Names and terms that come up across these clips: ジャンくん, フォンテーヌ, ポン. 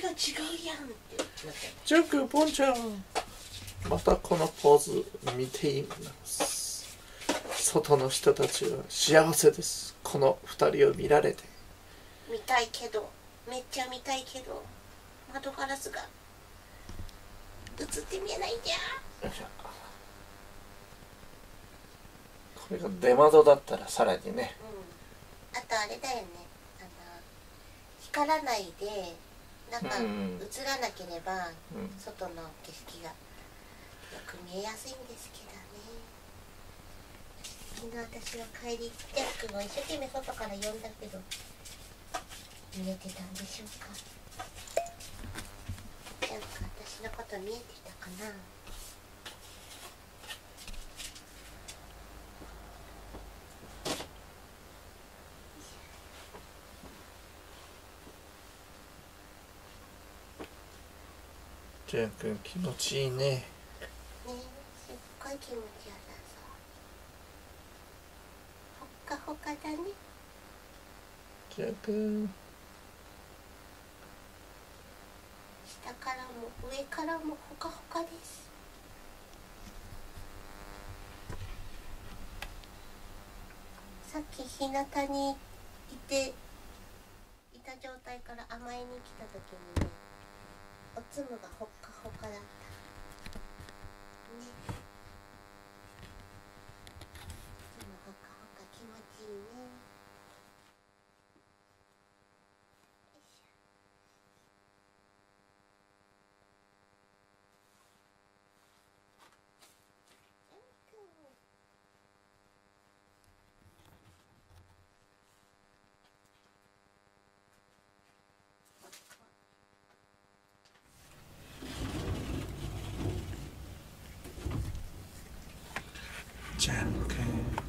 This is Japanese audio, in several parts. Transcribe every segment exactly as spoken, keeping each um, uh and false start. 口が違うやんってなったよ。ジャンくん、ポンちゃん、またこのポーズ見ています。外の人たちは幸せです。この二人を見られて。見たいけど、めっちゃ見たいけど、窓ガラスが映って見えないんじゃ。これが出窓だったらさらにね。うん、あとあれだよね。あの光らないでなんか映らなければ、うん、外の景色がよく見えやすいんですけどね。昨日私は帰り、ジャンくんを一生懸命外から呼んだけど、見えてたんでしょうか。ジャンくん、私のこと見えてたかな。ジャンくん、気持ちいいね。ね、すっごい気持ちよさそう。ほっかほかだね。ジャンくん。下からも上からもほかほかです。さっき日向にいていた状態から甘えに来た時にね。おつむがほっかほかだった。ね。おつむほかほか気持ちいいね。ジャンくん、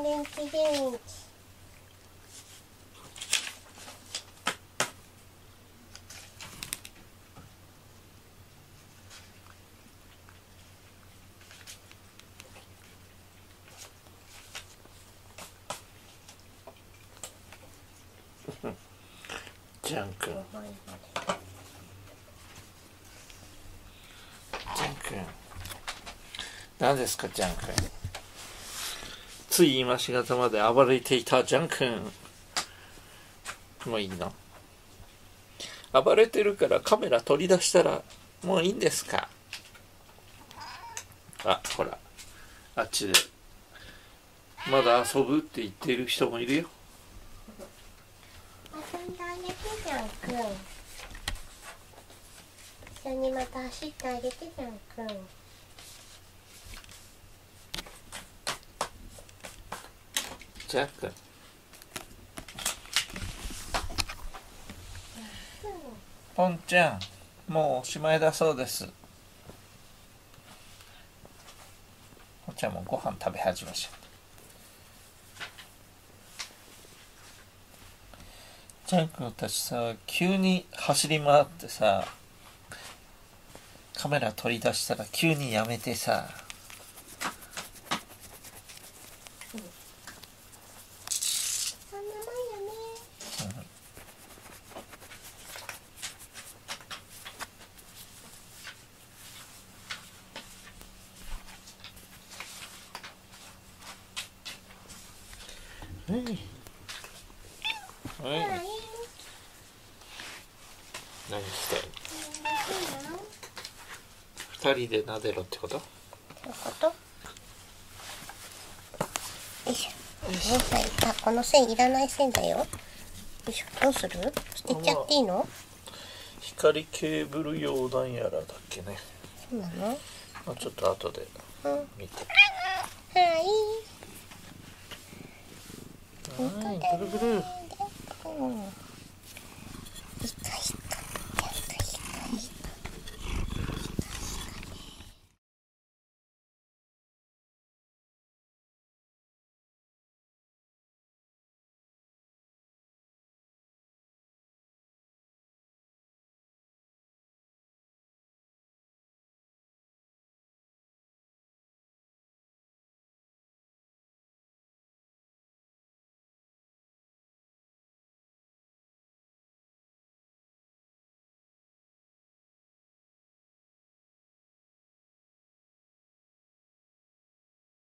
電池電池。ジャンくん。ジャンくん。何ですか、ジャンくん。つい今しがたまで暴れていたジャンくん、もういいの？暴れてるからカメラ取り出したらもういいんですか？あ、ほら、あっちでまだ遊ぶって言ってる人もいるよ。遊んであげて、ジャンくん。一緒にまた走ってあげて、ジャンくん。ジャンくん、ポンちゃん、もうおしまいだそうです。ポンちゃんもご飯食べ始めました。ジャンくんたちさ、急に走り回ってさ、カメラ取り出したら急にやめてさ、はい、はい、何したい？二人で撫でろってこと？そういうこと？よいしょ。よいしょ。あ、この線いらない線だよ。よいしょ。どうする？捨てちゃっていいの？光ケーブル用なんやらだっけね。そうなの？まあちょっと後で見て。うん、はい。はい、ぐるぐる。